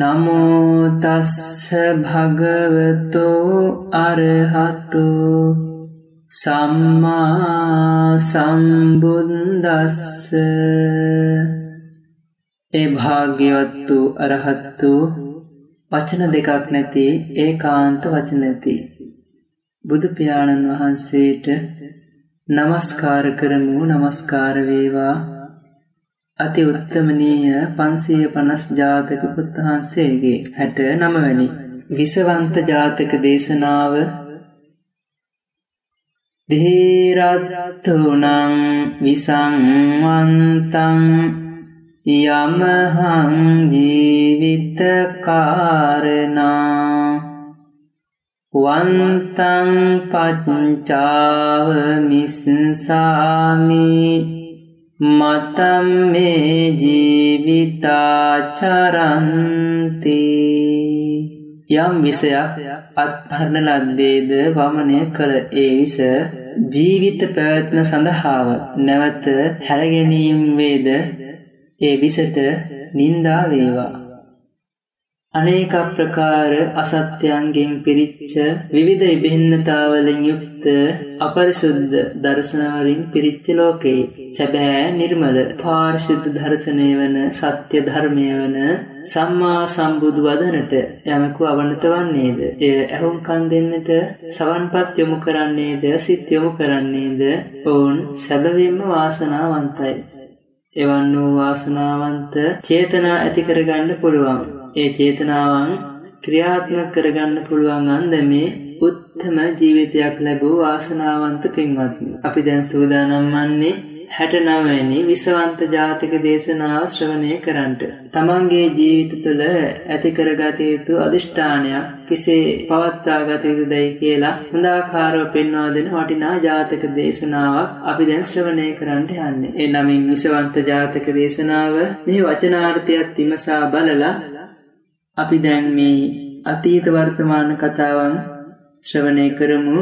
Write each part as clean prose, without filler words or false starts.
नमो तस्स भगवतो अरहतो सम्मा सम्बुद्धस्स। ए भाग्यवत्तु अरहत्तु वचन देकක් නැති ඒකාන්ත වචනති බුදු පියාණන් වහන්සේට නමස්කාර කරමු. නමස්කාර වේවා අති උත්තමනීය 550 ජාතක පුත්හන්සේගේ 69 වෙනි විසවන්ත ජාතක දේශනාව. ධීරත්තුණං විසංවන්තං යමහං ජීවිත කාරණා වන්තං පච්චාව මිස්සාමි मतं मे जीविता चरन्ति। यम विषय अत्हरण लद्देद वमने कल ए विषय जीवित प्रयत्न संधाव नवत हरगेनीम वेद ए विषयत निंदा वेवा। अनेक प्रकार असत्यांगिं पिरिच्च विविध विभिन्नतावलिं युक्त अपरिशुद्ध दर्शनवलिं पिरिच्च लोके सभय निर्मल पारिशुद्ध दर्शनेवन सत्य धर्मेवन सम्मा සම්බුදු වදනට යමෙකු අවනත වන්නේද, එය අහුම්කම් දෙන්නට සවන්පත් යොමු කරන්නේද, සිත් යොමු කරන්නේද, ඔවුන් සැබවින්ම වාසනාවන්තයි. එවන් වූ වාසනාවන්ත චේතනා ඇති කරගන්න පුළුවන්. ඒ චේතනාවන් ක්‍රියාත්මක කරගන්න පුළුවන් අන්දමේ උත්තම ජීවිතයක් ලැබූ වාසනාවන්ත පින්වත්නි, අපි දැන් සූදානම් වන්නේ 69 වෙනි විසවන්ත ජාතක දේශනාව ශ්‍රවණය කරන්නට. තමන්ගේ ජීවිත තුළ ඇති කරගත යුතු අදිෂ්ඨානයක් කෙසේ පවත්වාගත යුතුදයි කියලා හොඳාකාරව පෙන්වා දෙන වටිනා ජාතක දේශනාවක් අපි දැන් ශ්‍රවණය කරන්නට යන්නේ. ඒ නමින් විසවන්ත ජාතක දේශනාව. මේ වචනාර්ථයත් විමසා බලලා අපි දැන් මේ අතීත වර්තමාන කතාවන් ශ්‍රවණය කරමු.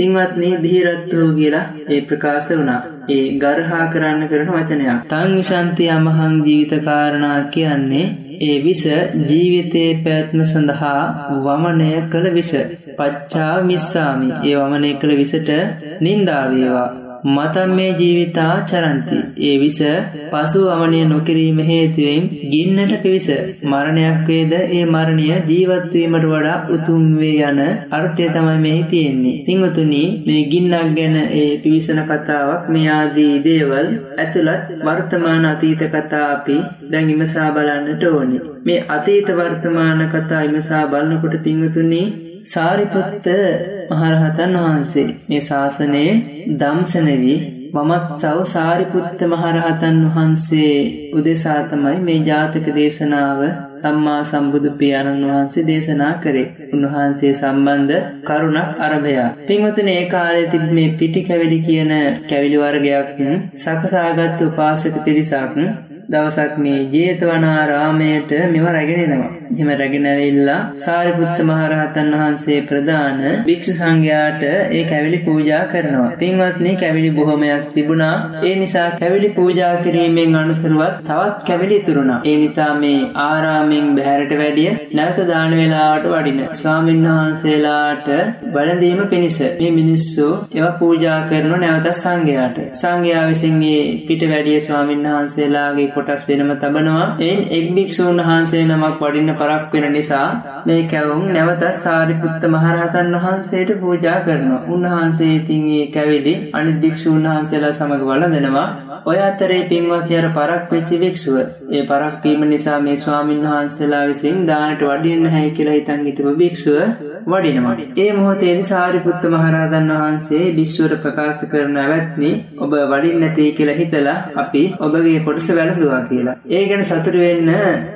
තින්වත්නි, ධීරත්වෝ කියලා ඒ ප්‍රකාශ වුණා. ඒ ගර්හා කරන්න කරන වචනයක්. තන් විසන්ති යමහං ජීවිත කාරණා කියන්නේ ඒ විස ජීවිතේ පැවැත්ම සඳහා වමනය කළ විස. පච්චා මිස්සාමි, ඒ වමනය කළ විසට නින්දා වේවා. මතම් මේ ජීවිතා චරන්ති, ඒ විස පසු වමනය නොකිරීම හේතුවෙන් ගින්නට පිවිස. මරණයක් වේද, ඒ මරණය ජීවත් වීමට වඩා උතුම් වේ යන අර්ථය තමයි මෙහි තියෙන්නේ. පින්වතුනි, මේ ගින්නක් ගැන ඒ පිවිසන කතාවක් මේ ආදී දේවල් ඇතුළත් වර්තමාන අතීත කතා අපි දැන් ඉමසා බලන්නට ඕනේ. මේ අතීත වර්තමාන කතා ඉමසා බලනකොට පින්වතුනි, සාරිපුත්ත මහරහතන් වහන්සේ මේ ශාසනයේ දම්සනවි මමත්සව සාරිපුත්ත මහරහතන් වහන්සේ උදෙසා තමයි මේ ජාතක දේශනාව සම්මා සම්බුදු පියාණන් වහන්සේ දේශනා කරේ. උන්වහන්සේ සම්බන්ධ කරුණක් අරබයා. පින්වතුනි, ඒ කාලයේ තිබ මේ පිටි කැවිලි කියන කැවිලි වර්ගයක් සකසාගත් උපාසක පිරිසක් දවසක් මේ ජේතවනාරාමයට මෙව රැගෙන එනවා. එහෙම රැගෙන ඇවිල්ලා සාරිපුත්ත මහරහතන් වහන්සේ ප්‍රදාන භික්ෂු සංඝයාට ඒ කැවිලි පූජා කරනවා. පින්වත්නි, කැවිලි බොහොමයක් තිබුණා. ඒ නිසා කැවිලි පූජා කිරීමෙන් අනුතරවත් තවත් කැවිලි ඉතුරුණා. ඒ නිසා මේ ආරාමෙන් බැහැරට වැඩිය නැවත දාන වේලාවට වඩින ස්වාමීන් වහන්සේලාට වළඳීම පිණිස මේ මිනිස්සු ඒවා පූජා කරන නැවත සංඝයාට. සංඝයා විසින් මේ පිට වැඩිය ස්වාමීන් වහන්සේලාගේ කොටස් වෙනම තබනවා. එයින් එක් භික්ෂුන් වහන්සේ නමක් වඩින්න පරක් වෙන නිසා මේ කැවුම් නැවත සාරිපුත්ත මහරහතන් වහන්සේට පූජා කරනවා. උන්වහන්සේ ඉතින් මේ කැවිලි අනිත් භික්ෂුන් වහන්සේලා සමග වළඳනවා. ඔය අතරේ පින්වත්නි, අර පරක් වෙච්ච භික්ෂුව ඒ පරක් වීම නිසා මේ ස්වාමීන් වහන්සේලා විසින් දානට වඩින්න නැහැ කියලා හිතන් හිටපු භික්ෂුව වඩිනවා. ඒ මොහොතේදී සාරිපුත්ත මහරහතන් වහන්සේ භික්ෂුවට ප්‍රකාශ කරන අවත්නි, ඔබ වඩින්න නැtei කියලා හිතලා අපි ඔබගේ කොටස වැළඳුවා කියලා. ඒ ගැන සතුටු වෙන්න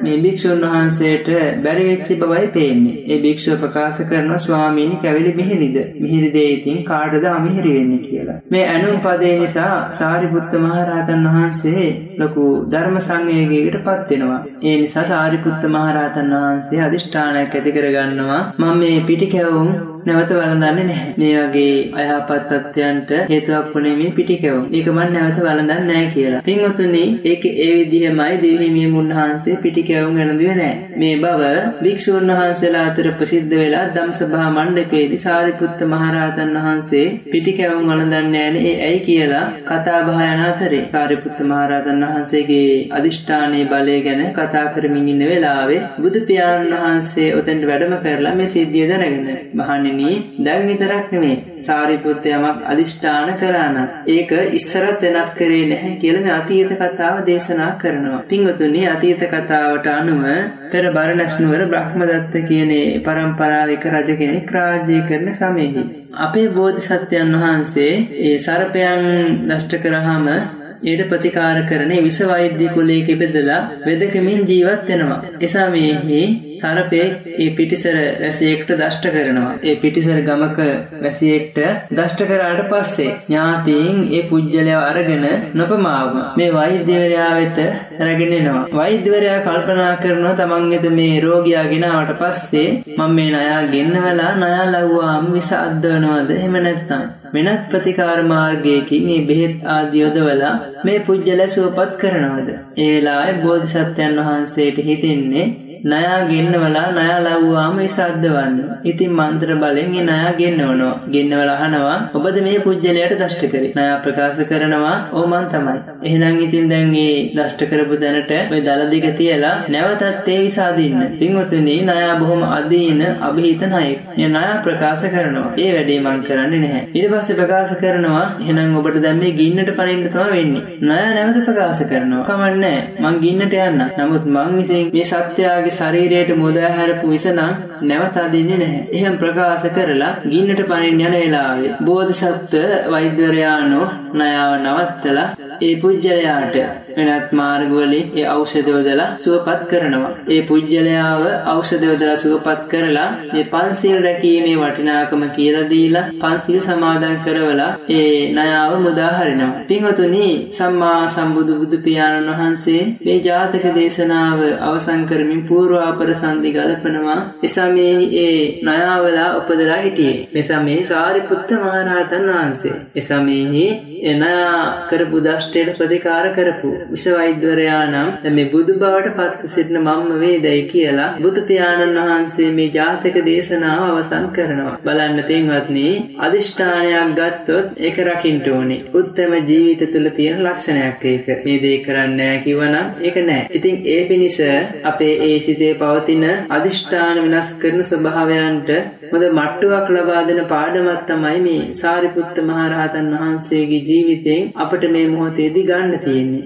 මේ භික්ෂුන් වහන්සේට බැරි වෙච්ච බවයි පේන්නේ. ඒ භික්ෂුව ප්‍රකාශ කරන ස්වාමීනි, කැවිලි මිහිරිද? මිහිරි දේ ඉතින් කාටද අමිහිරි වෙන්නේ කියලා. මේ අනුන් පදේ නිසා සාරිපුත්ත මහරහතන් වහන්සේ ලොකු ධර්ම සංවේගයකටපත් වෙනවා. ඒ නිසා සාරිපුත්ත මහරහතන් වහන්සේ අදිෂ්ඨානයක් ඇති කරගන්නවා, මම මේ පිටිකැවුම් නැවත වළඳන්නේ නැහැ. මේ වගේ අයහපත් තත්ත්වයන්ට හේතුවක් වුණේ මේ පිටිකැවුම්. ඒක මම නැවත වළඳන්නේ නැහැ කියලා. පින්වතුනි, ඒක ඒ විදිහමයි දෙවිහිමියන් වහන්සේ පිටිකැවුම් ගැනදුවේ නැහැ. මේ බව වික්ෂුන් වහන්සේලා අතර ප්‍රසිද්ධ වෙලා ධම්සභා මණ්ඩපයේදී සාරිපුත්ත මහරහතන් වහන්සේ පිටිකැවුම් වළඳන්නේ නැහැ ඇයි කියලා කතා බහ යන අතරේ සාරිපුත්ත මහරහතන් වහන්සේගේ අදිෂ්ඨානයේ බලය ගැන කතා කරමින් ඉන්න වෙලාවේ බුදු පියාණන් වහන්සේ උතෙන්ට වැඩම කරලා මේ සිද්ධිය දැනගෙන මහණෙනි, දැන් විතරක් නෙමෙයි සාරිපුත්තයමක් අදිෂ්ඨාන කරාන ඒක ඉස්සරස් වෙනස් කරේ නැහැ කියලා මේ අතීත කතාව දේශනා කරනවා. පින්වතුනි, අතීත කතාවට අනුව පෙර බරණැස් නුවර බ්‍රහ්මදත්ත කියන පරම්පරාවක රජ කෙනෙක් රාජ්‍ය කරන සමයේදී අපේ බෝධිසත්වයන් වහන්සේ ඒ සර්පයන් නෂ්ට කරාම ඊට ප්‍රතිකාර කරන විස වෛද්‍ය කුලයක ඉපදලා වෙදකමින් ජීවත් වෙනවා. එසමයෙහි සර්පයෙක් ඒ පිටිසර වැසියෙක්ට දෂ්ට කරනවා. ඒ පිටිසර ගමක වැසියෙක්ට දෂ්ට කරාට පස්සේ ඥාතීන් ඒ පුජ්‍යලයා අරගෙන නොපමාවම මේ වෛද්‍යවරයා වෙත රැගෙන එනවා. වෛද්‍යවරයා කල්පනා කරනවා තමන් වෙත මේ රෝගියා ගෙනාවට පස්සේ මම මේ නයා ගෙන්නවලා නයා ලව්වාම විස අද්දවනවද, එහෙම නැත්නම් වෙනත් ප්‍රතිකාර මාර්ගයකින් මේ බෙහෙත් ආදී යොදවලා මේ පුජ්‍යලයා සුවපත් කරනවද? ඒ වෙලාවේ බෝධිසත්වයන් වහන්සේට හිතෙන්නේ නයා ගෙන්නවලා නයා ලව්වාම ඉසද්දවන්න. ඉතින් මන්ත්‍ර බලෙන් ඒ නයා ගෙන්නවනවා. ගෙන්නවලා අහනවා ඔබද මේ පුජ්‍යලයට දෂ්ට කරේ? නයා ප්‍රකාශ කරනවා ඕ මං තමයි. එහෙනම් ඉතින් දැන් මේ දෂ්ට කරපු දැනට ඔය දල දිග තියලා නැවතත් ඒ විසාදින්න. පින්වතුනි, නයා බොහොම අදීන અભිහිත ණයෙක්. මේ නයා ප්‍රකාශ කරනවා ඒ වැඩේ මං කරන්නේ නැහැ. ඊට පස්සේ ප්‍රකාශ කරනවා එහෙනම් ඔබට දැන් මේ ගින්නට පණින්න තමයි වෙන්නේ. නයා නැවත ප්‍රකාශ කරනවා කමන්නේ මං ගින්නට යන්න. නමුත් මං විසින් මේ සත්‍යයේ ශරීරයට මුදා හැරපු විස නම් නැවත අදින්නේ නැහැ. එහෙම ප්‍රකාශ කරලා ගින්නට පනින්න යන වෙලාවේ බෝධිසත්ව වෛද්‍යවරයාණෝ නයාව නවත්තලා ඒ පුජ්‍යලයාට වෙනත් මාර්ගවලින් ඒ ඖෂධ යොදලා සුවපත් කරනවා. ඒ පුජ්‍යලයාව ඖෂධ යොදලා සුවපත් කරලා මේ පන්සිල් රැකීමේ වටිනාකම කියලා දීලා පන්සිල් සමාදන් කරවලා ඒ නයාව මුදා හරිනවා. පින්වතුනි, සම්මා සම්බුදු බුදු පියාණන් වහන්සේ මේ ජාතක දේශනාව අවසන් කරමින් පූර්වාපර සන්ධි ගලපනවා. එසමයේ ඒ නයාවලා උපදලා හිටියේ මෙසමයේ සාරිපුත්ත මහරහතන් වහන්සේ. එසමයේ එන කරපු දෂ්ටයට ප්‍රතිකාර කරපු විස වෛද්‍යවරයා නම් මේ බුදු බවට පත් සිටින මම්ම වේදයි කියලා බුදු පියාණන් වහන්සේ මේ ජාතක දේශනාව අවසන් කරනවා. බලන්න තෙන්වත්නි, අදිෂ්ඨානයක් ගත්තොත් ඒක රකින්න ඕනේ. උත්තම ජීවිත තුළ තියෙන ලක්ෂණයක් ඒක. මේ දේ කරන්නේ නැහැ කිවනම් ඒක නෑ. ඉතින් ඒ පිණිස අපේ ඒ සිතේ පවතින අදිෂ්ඨාන වෙනස් කරන ස්වභාවයන්ට හොඳ මට්ටුවක් ලබා දෙන පාඩමක් තමයි මේ සාරිපුත්ත මහරහතන් වහන්සේගේ ජීවිතයෙන් අපට මේ මොහොතේදී ගන්න තියෙන්නේ.